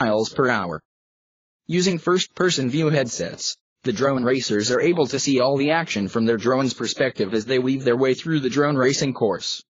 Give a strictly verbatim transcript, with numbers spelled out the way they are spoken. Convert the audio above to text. miles per hour. Using first-person view headsets, the drone racers are able to see all the action from their drone's perspective as they weave their way through the drone racing course.